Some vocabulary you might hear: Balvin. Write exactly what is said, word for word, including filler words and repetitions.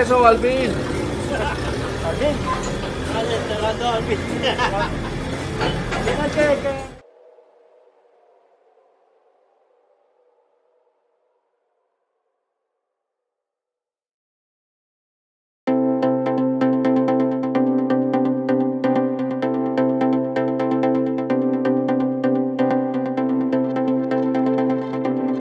Eso, Balvin. Balvin. Vale, te lo mando, Balvin.